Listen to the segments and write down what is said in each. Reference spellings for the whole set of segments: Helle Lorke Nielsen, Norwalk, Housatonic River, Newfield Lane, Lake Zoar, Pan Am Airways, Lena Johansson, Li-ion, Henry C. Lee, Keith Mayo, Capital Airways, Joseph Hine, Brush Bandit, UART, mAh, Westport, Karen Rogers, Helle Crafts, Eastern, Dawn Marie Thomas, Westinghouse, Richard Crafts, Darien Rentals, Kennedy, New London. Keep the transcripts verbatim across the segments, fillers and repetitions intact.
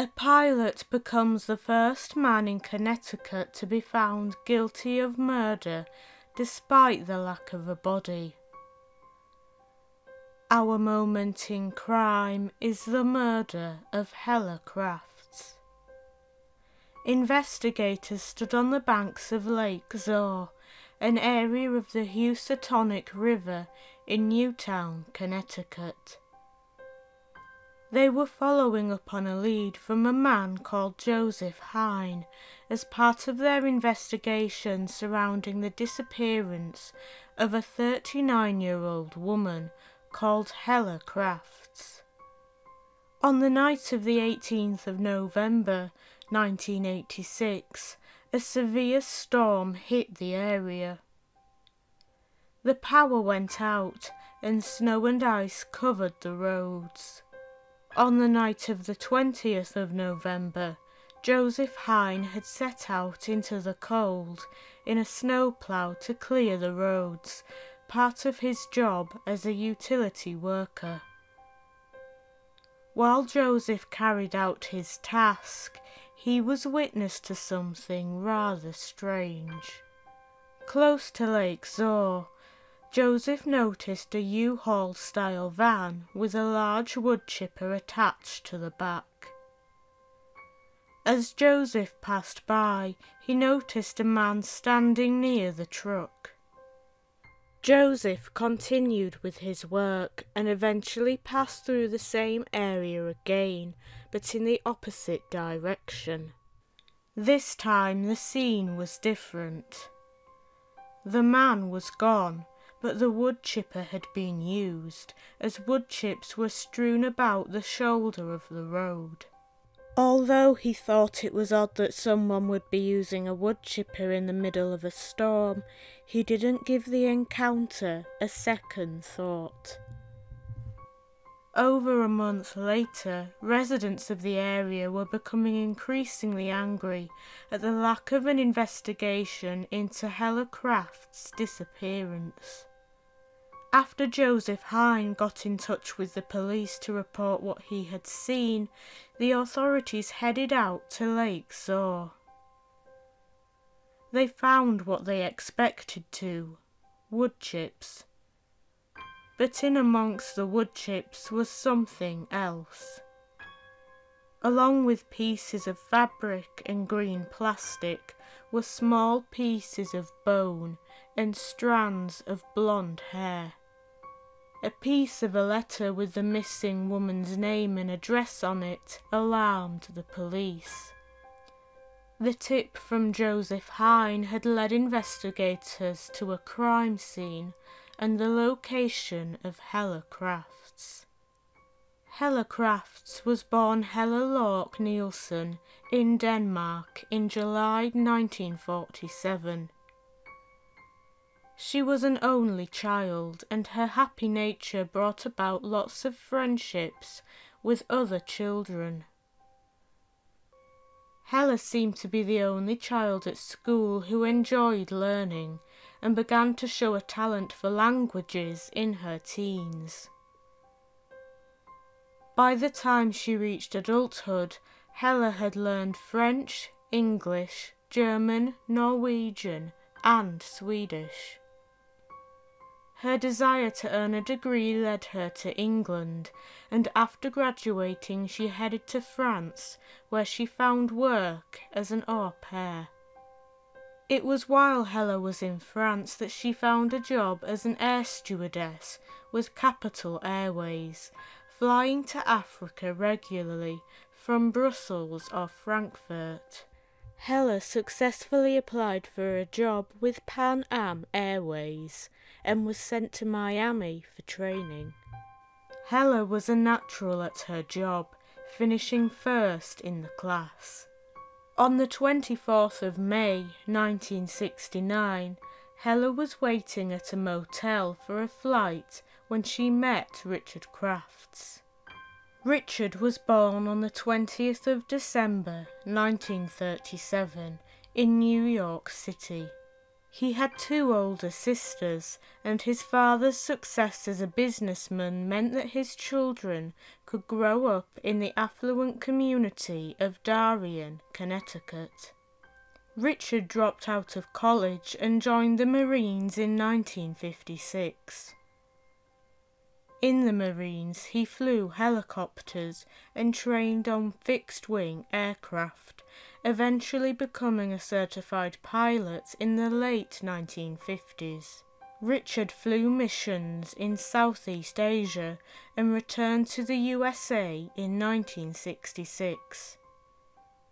a pilot becomes the first man in Connecticut to be found guilty of murder despite the lack of a body. Our moment in crime is the murder of Helle Crafts. Investigators stood on the banks of Lake Zoar, an area of the Housatonic River in Newtown, Connecticut. They were following up on a lead from a man called Joseph Hine as part of their investigation surrounding the disappearance of a thirty-nine-year-old woman called Helle Crafts. On the night of the eighteenth of November nineteen eighty-six, a severe storm hit the area. The power went out and snow and ice covered the roads. On the night of the twentieth of November, Joseph Hine had set out into the cold in a snowplough to clear the roads, part of his job as a utility worker. While Joseph carried out his task, he was witness to something rather strange. Close to Lake Zoar, Joseph noticed a U-Haul style van with a large wood chipper attached to the back. As Joseph passed by, he noticed a man standing near the truck. Joseph continued with his work and eventually passed through the same area again, but in the opposite direction. This time the scene was different. The man was gone, but the wood chipper had been used, as wood chips were strewn about the shoulder of the road. Although he thought it was odd that someone would be using a wood chipper in the middle of a storm, he didn't give the encounter a second thought. Over a month later, residents of the area were becoming increasingly angry at the lack of an investigation into Helle Crafts' disappearance. After Joseph Hine got in touch with the police to report what he had seen, the authorities headed out to Lake Zoar. They found what they expected to, wood chips. But in amongst the wood chips was something else. Along with pieces of fabric and green plastic were small pieces of bone and strands of blonde hair. A piece of a letter with the missing woman's name and address on it alarmed the police. The tip from Joseph Hine had led investigators to a crime scene and the location of Helle Crafts. Helle Crafts was born Helle Lorke Nielsen in Denmark in July nineteen forty-seven. She was an only child, and her happy nature brought about lots of friendships with other children. Helle seemed to be the only child at school who enjoyed learning, and began to show a talent for languages in her teens. By the time she reached adulthood, Helle had learned French, English, German, Norwegian, and Swedish. Her desire to earn a degree led her to England, and after graduating she headed to France, where she found work as an au pair. It was while Helle was in France that she found a job as an air stewardess with Capital Airways, flying to Africa regularly from Brussels or Frankfurt. Helle successfully applied for a job with Pan Am Airways and was sent to Miami for training. Helle was a natural at her job, finishing first in the class. On the twenty-fourth of May nineteen sixty-nine, Helle was waiting at a motel for a flight when she met Richard Crafts. Richard was born on the twentieth of December nineteen thirty-seven in New York City. He had two older sisters, and his father's success as a businessman meant that his children could grow up in the affluent community of Darien, Connecticut. Richard dropped out of college and joined the Marines in nineteen fifty-six. In the Marines, he flew helicopters and trained on fixed-wing aircraft, eventually becoming a certified pilot in the late nineteen fifties. Richard flew missions in Southeast Asia and returned to the U S A in nineteen sixty-six.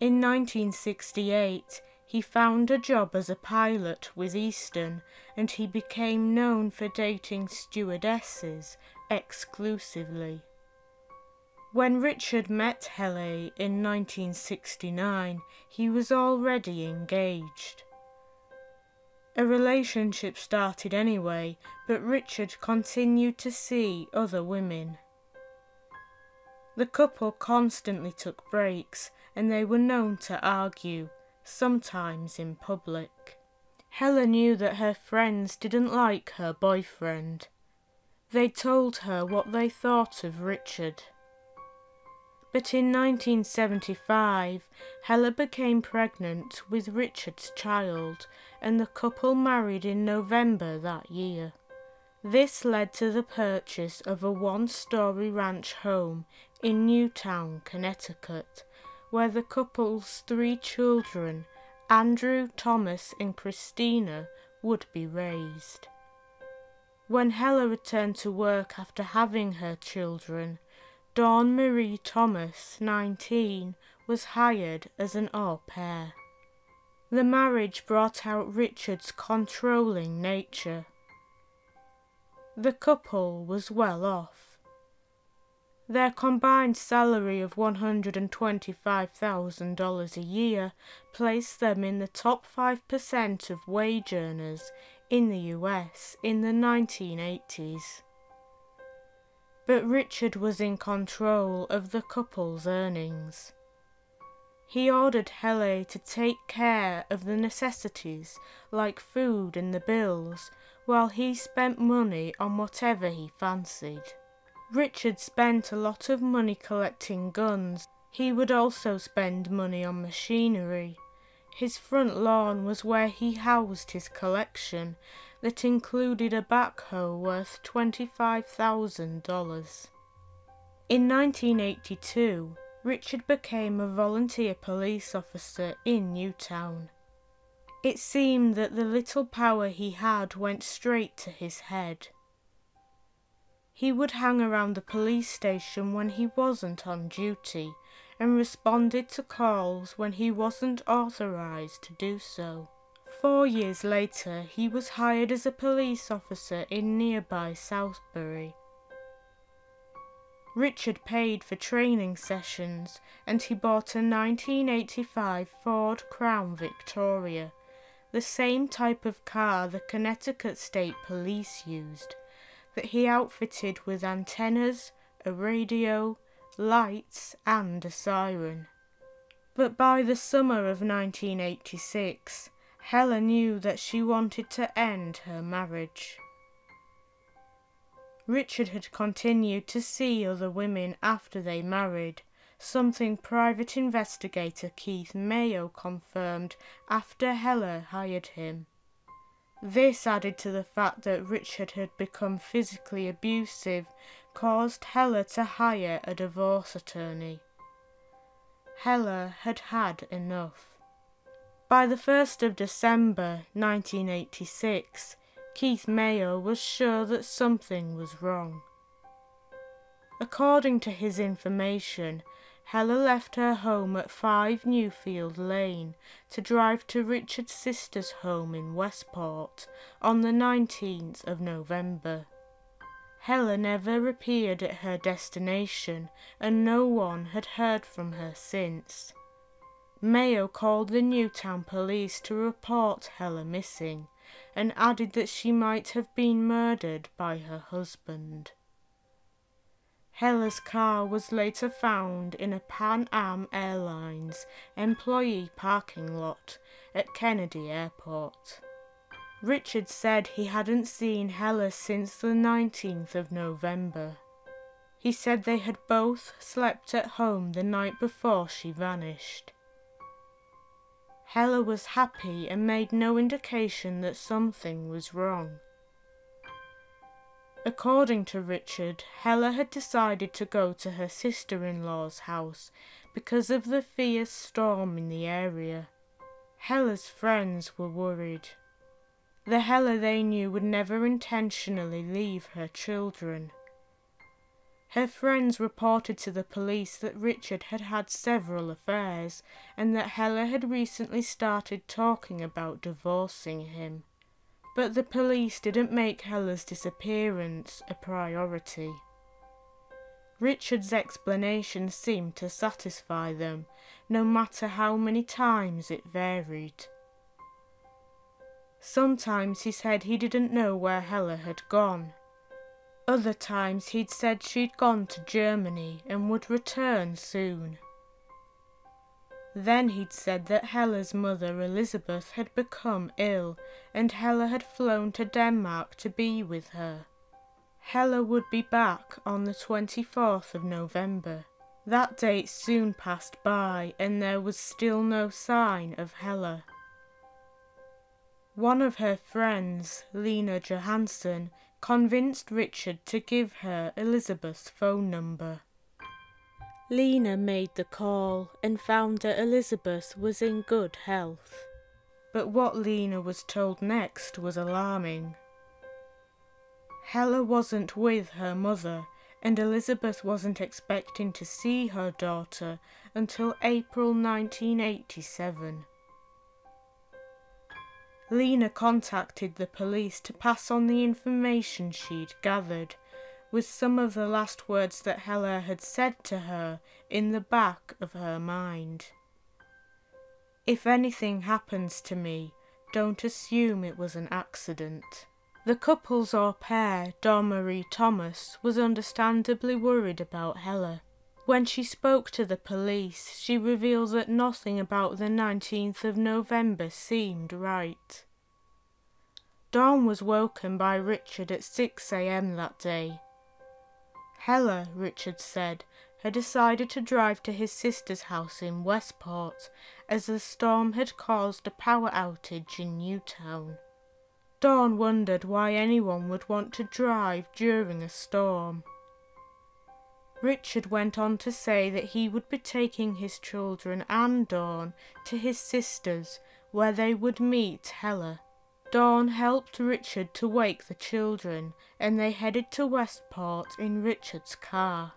In nineteen sixty-eight, he found a job as a pilot with Eastern, and he became known for dating stewardesses exclusively. When Richard met Helle in nineteen sixty-nine, he was already engaged. A relationship started anyway, but Richard continued to see other women. The couple constantly took breaks, and they were known to argue, sometimes in public. Helle knew that her friends didn't like her boyfriend. They told her what they thought of Richard. But in nineteen seventy-five, Helle became pregnant with Richard's child, and the couple married in November that year. This led to the purchase of a one-storey ranch home in Newtown, Connecticut, where the couple's three children, Andrew, Thomas and Christina, would be raised. When Helle returned to work after having her children, Dawn Marie Thomas, nineteen, was hired as an au pair. The marriage brought out Richard's controlling nature. The couple was well off. Their combined salary of one hundred twenty-five thousand dollars a year placed them in the top five percent of wage earners in the U S in the nineteen eighties. But Richard was in control of the couple's earnings. He ordered Helle to take care of the necessities like food and the bills, while he spent money on whatever he fancied. Richard spent a lot of money collecting guns. He would also spend money on machinery. His front lawn was where he housed his collection that included a backhoe worth twenty-five thousand dollars. In nineteen eighty-two, Richard became a volunteer police officer in Newtown. It seemed that the little power he had went straight to his head. He would hang around the police station when he wasn't on duty and responded to calls when he wasn't authorised to do so. Four years later, he was hired as a police officer in nearby Southbury. Richard paid for training sessions, and he bought a nineteen eighty-five Ford Crown Victoria, the same type of car the Connecticut State Police used, that he outfitted with antennas, a radio, lights and a siren. But by the summer of nineteen eighty-six, Helle knew that she wanted to end her marriage. Richard had continued to see other women after they married, something private investigator Keith Mayo confirmed after Helle hired him. This, added to the fact that Richard had become physically abusive, caused Helle to hire a divorce attorney. Helle had had enough. By the first of December nineteen eighty-six, Keith Mayo was sure that something was wrong. According to his information, Helle left her home at five Newfield Lane to drive to Richard's sister's home in Westport on the nineteenth of November. Helle never appeared at her destination, and no one had heard from her since. Mayo called the Newtown police to report Helle missing, and added that she might have been murdered by her husband. Helle's car was later found in a Pan Am Airlines employee parking lot at Kennedy Airport. Richard said he hadn't seen Helle since the nineteenth of November. He said they had both slept at home the night before she vanished. Helle was happy and made no indication that something was wrong. According to Richard, Helle had decided to go to her sister-in-law's house because of the fierce storm in the area. Helle's friends were worried. The Helle they knew would never intentionally leave her children. Her friends reported to the police that Richard had had several affairs and that Helle had recently started talking about divorcing him. But the police didn't make Helle's disappearance a priority. Richard's explanation seemed to satisfy them, no matter how many times it varied. Sometimes he said he didn't know where Helle had gone. Other times he'd said she'd gone to Germany and would return soon. Then he'd said that Helle's mother, Elizabeth, had become ill and Helle had flown to Denmark to be with her. Helle would be back on the twenty-fourth of November. That date soon passed by and there was still no sign of Helle. One of her friends, Lena Johansson, convinced Richard to give her Elizabeth's phone number. Lena made the call and found that Elizabeth was in good health. But what Lena was told next was alarming. Helle wasn't with her mother, and Elizabeth wasn't expecting to see her daughter until April nineteen eighty-seven. Lena contacted the police to pass on the information she'd gathered, with some of the last words that Helle had said to her in the back of her mind. "If anything happens to me, don't assume it was an accident." The couple's au pair, Dawn Marie Thomas, was understandably worried about Helle. When she spoke to the police, she revealed that nothing about the nineteenth of November seemed right. Dawn was woken by Richard at six a m that day. Helle, Richard said, had decided to drive to his sister's house in Westport, as the storm had caused a power outage in Newtown. Dawn wondered why anyone would want to drive during a storm. Richard went on to say that he would be taking his children and Dawn to his sister's, where they would meet Helle. Dawn helped Richard to wake the children, and they headed to Westport in Richard's car.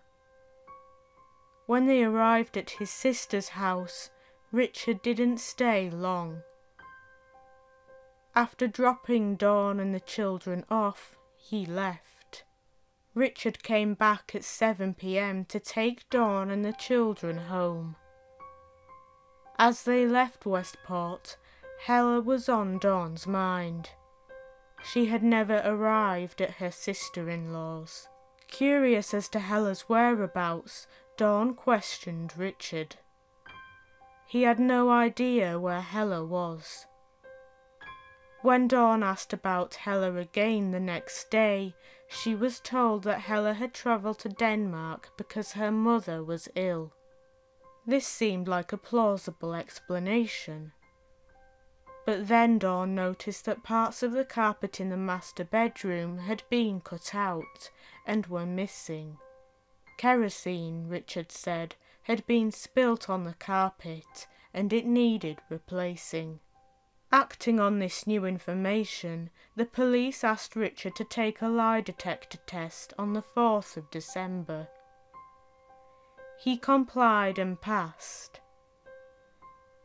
When they arrived at his sister's house, Richard didn't stay long. After dropping Dawn and the children off, he left. Richard came back at seven p m to take Dawn and the children home. As they left Westport, Helle was on Dawn's mind. She had never arrived at her sister-in-law's. Curious as to Helle's whereabouts, Dawn questioned Richard. He had no idea where Helle was. When Dawn asked about Helle again the next day, she was told that Helle had travelled to Denmark because her mother was ill. This seemed like a plausible explanation. But then Dawn noticed that parts of the carpet in the master bedroom had been cut out and were missing. Kerosene, Richard said, had been spilt on the carpet and it needed replacing. Acting on this new information, the police asked Richard to take a lie detector test on the fourth of December. He complied and passed.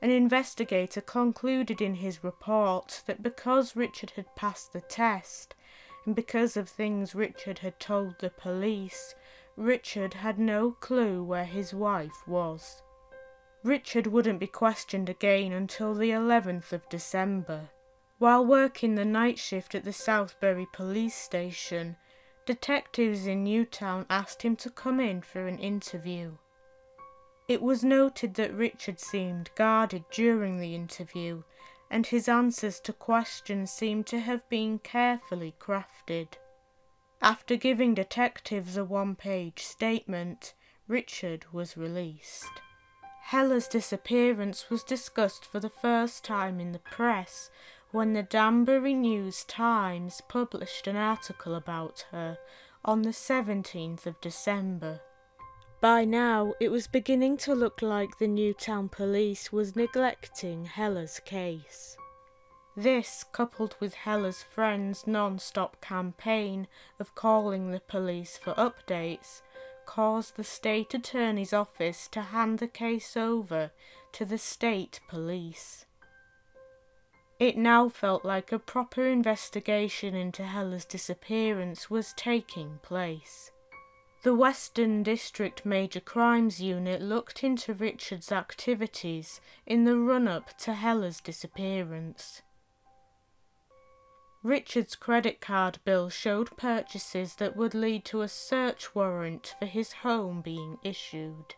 An investigator concluded in his report that because Richard had passed the test, and because of things Richard had told the police, Richard had no clue where his wife was. Richard wouldn't be questioned again until the eleventh of December. While working the night shift at the Southbury police station, detectives in Newtown asked him to come in for an interview. It was noted that Richard seemed guarded during the interview and his answers to questions seemed to have been carefully crafted. After giving detectives a one-page statement, Richard was released. Helle's disappearance was discussed for the first time in the press when the Danbury News Times published an article about her on the seventeenth of December. By now, it was beginning to look like the Newtown police was neglecting Helle's case. This, coupled with Helle's friends' non-stop campaign of calling the police for updates, caused the state attorney's office to hand the case over to the state police. It now felt like a proper investigation into Helle's disappearance was taking place. The Western District Major Crimes Unit looked into Richard's activities in the run-up to Helle's disappearance. Richard's credit card bill showed purchases that would lead to a search warrant for his home being issued.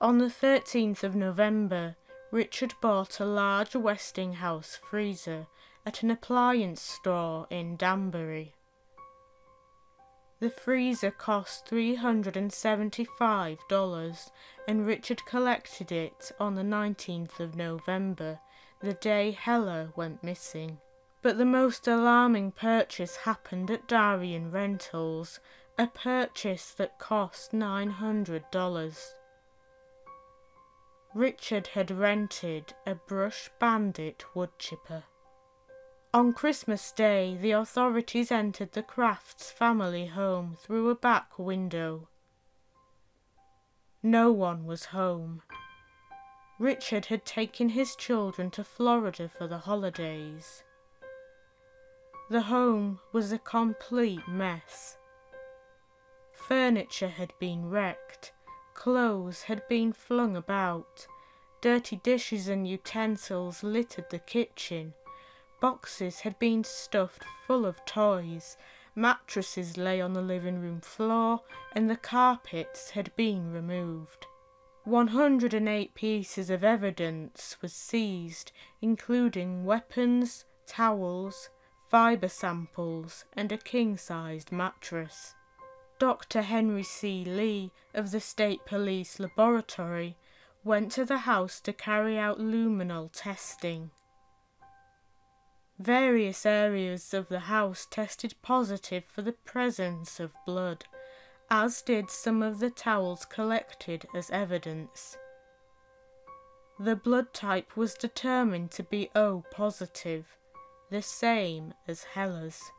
On the thirteenth of November, Richard bought a large Westinghouse freezer at an appliance store in Danbury. The freezer cost three hundred seventy-five dollars and Richard collected it on the nineteenth of November, the day Helle went missing. But the most alarming purchase happened at Darien Rentals, a purchase that cost nine hundred dollars. Richard had rented a Brush Bandit woodchipper. On Christmas Day, the authorities entered the Crafts family home through a back window. No one was home. Richard had taken his children to Florida for the holidays. The home was a complete mess. Furniture had been wrecked, clothes had been flung about, dirty dishes and utensils littered the kitchen. Boxes had been stuffed full of toys, mattresses lay on the living room floor, and the carpets had been removed. one hundred and eight pieces of evidence was seized, including weapons, towels, fibre samples, and a king-sized mattress. Doctor Henry C. Lee of the State Police Laboratory went to the house to carry out luminol testing. Various areas of the house tested positive for the presence of blood, as did some of the towels collected as evidence. The blood type was determined to be O positive, the same as Helle's.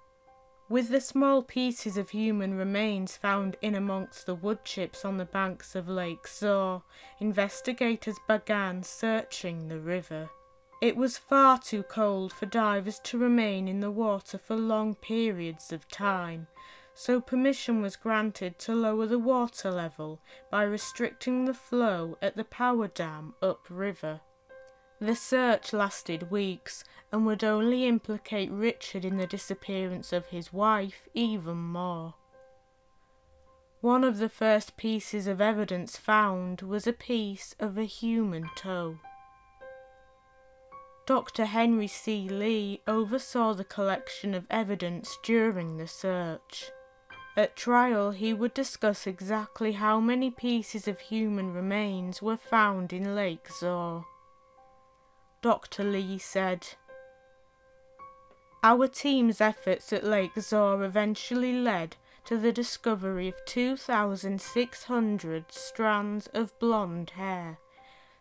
With the small pieces of human remains found in amongst the wood chips on the banks of Lake Zoar, investigators began searching the river. It was far too cold for divers to remain in the water for long periods of time, so permission was granted to lower the water level by restricting the flow at the power dam upriver. The search lasted weeks and would only implicate Richard in the disappearance of his wife even more. One of the first pieces of evidence found was a piece of a human toe. Doctor Henry C. Lee oversaw the collection of evidence during the search. At trial, he would discuss exactly how many pieces of human remains were found in Lake Zoar. Doctor Lee said, "Our team's efforts at Lake Zoar eventually led to the discovery of two thousand six hundred strands of blonde hair,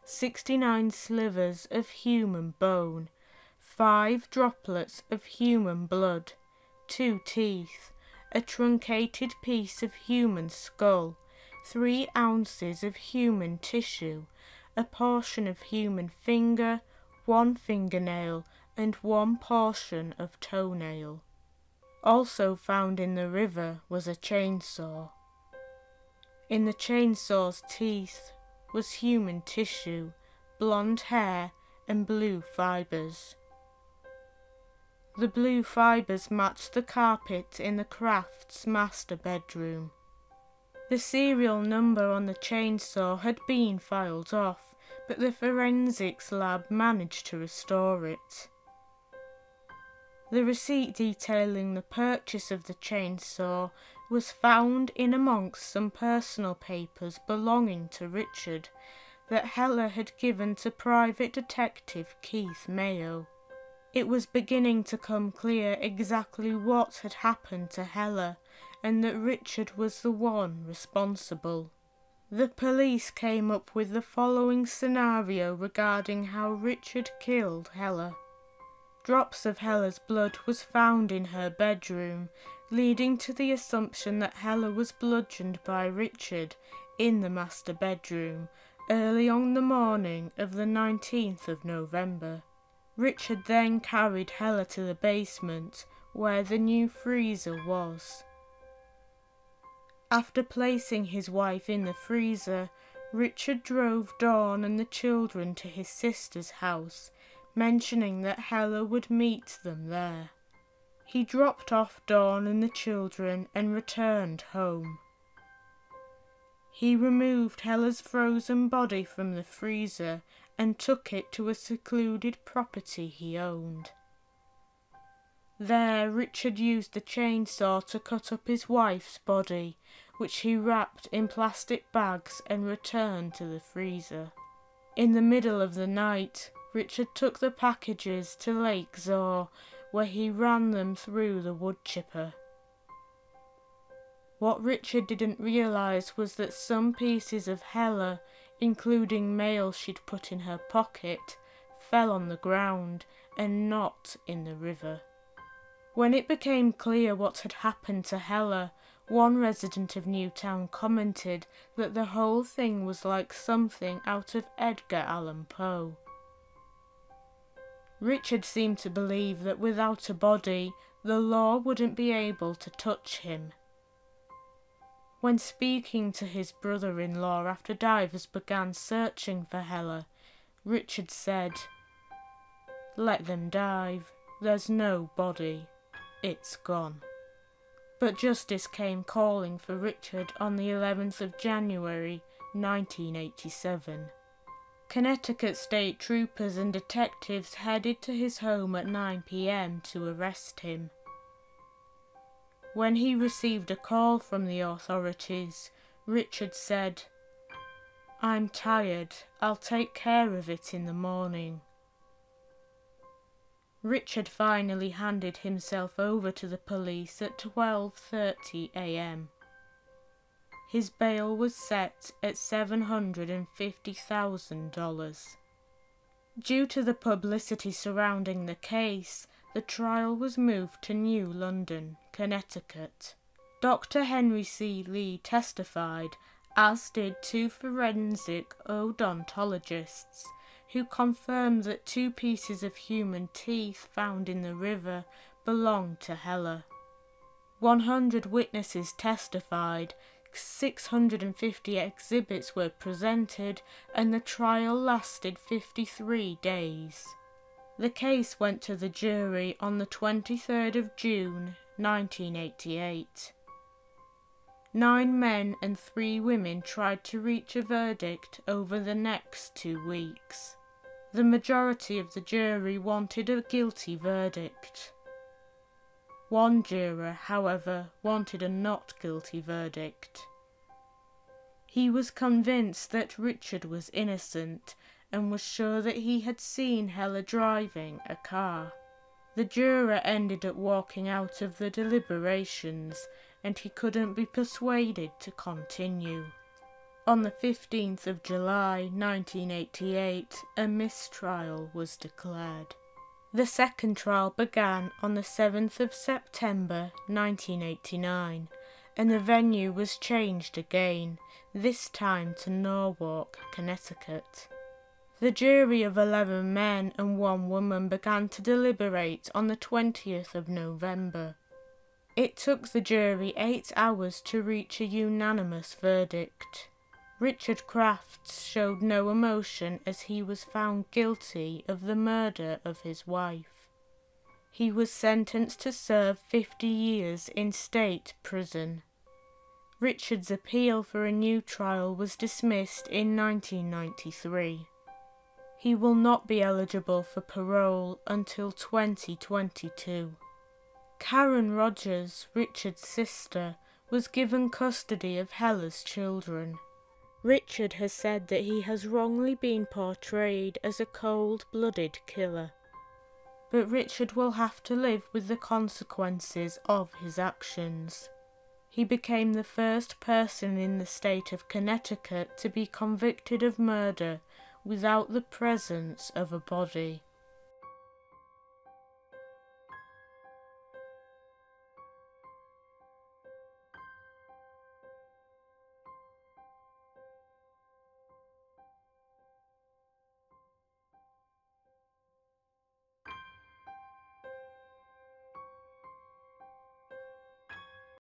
sixty-nine slivers of human bone, five droplets of human blood, two teeth, a truncated piece of human skull, three ounces of human tissue, a portion of human finger, one fingernail, and one portion of toenail." Also found in the river was a chainsaw. In the chainsaw's teeth was human tissue, blonde hair, and blue fibres. The blue fibres matched the carpet in the Crafts' master bedroom. The serial number on the chainsaw had been filed off, but the forensics lab managed to restore it. The receipt detailing the purchase of the chainsaw was found in amongst some personal papers belonging to Richard that Helle had given to private detective Keith Mayo. It was beginning to come clear exactly what had happened to Helle, and that Richard was the one responsible. The police came up with the following scenario regarding how Richard killed Helle. Drops of Helle's blood was found in her bedroom, leading to the assumption that Helle was bludgeoned by Richard in the master bedroom early on the morning of the nineteenth of November. Richard then carried Helle to the basement where the new freezer was. After placing his wife in the freezer, Richard drove Dawn and the children to his sister's house, mentioning that Helle would meet them there. He dropped off Dawn and the children and returned home. He removed Helle's frozen body from the freezer and took it to a secluded property he owned. There, Richard used the chainsaw to cut up his wife's body, which he wrapped in plastic bags and returned to the freezer. In the middle of the night, Richard took the packages to Lake Zoar, where he ran them through the wood chipper. What Richard didn't realise was that some pieces of Helle, including mail she'd put in her pocket, fell on the ground and not in the river. When it became clear what had happened to Helle, one resident of Newtown commented that the whole thing was like something out of Edgar Allan Poe. Richard seemed to believe that without a body, the law wouldn't be able to touch him. When speaking to his brother-in-law after divers began searching for Helle, Richard said, "Let them dive. There's no body. It's gone." But justice came calling for Richard on the eleventh of January nineteen eighty-seven. Connecticut state troopers and detectives headed to his home at nine p m to arrest him. When he received a call from the authorities, Richard said, "I'm tired. I'll take care of it in the morning." Richard finally handed himself over to the police at twelve thirty a m His bail was set at seven hundred fifty thousand dollars. Due to the publicity surrounding the case, the trial was moved to New London, Connecticut. Doctor Henry C. Lee testified, as did two forensic odontologists, who confirmed that two pieces of human teeth found in the river belonged to Helle. one hundred witnesses testified, six hundred fifty exhibits were presented, and the trial lasted fifty-three days. The case went to the jury on the twenty-third of June nineteen eighty-eight. Nine men and three women tried to reach a verdict over the next two weeks. The majority of the jury wanted a guilty verdict. One juror, however, wanted a not guilty verdict. He was convinced that Richard was innocent and was sure that he had seen Helle driving a car. The juror ended up walking out of the deliberations, and he couldn't be persuaded to continue. On the fifteenth of July nineteen eighty-eight, a mistrial was declared. The second trial began on the seventh of September nineteen eighty-nine, and the venue was changed again, this time to Norwalk, Connecticut. The jury of eleven men and one woman began to deliberate on the twentieth of November. It took the jury eight hours to reach a unanimous verdict. Richard Crafts showed no emotion as he was found guilty of the murder of his wife. He was sentenced to serve fifty years in state prison. Richard's appeal for a new trial was dismissed in nineteen ninety-three. he will not be eligible for parole until twenty twenty-two. Karen Rogers, Richard's sister, was given custody of Helle's children. Richard has said that he has wrongly been portrayed as a cold-blooded killer, but Richard will have to live with the consequences of his actions. He became the first person in the state of Connecticut to be convicted of murder without the presence of a body.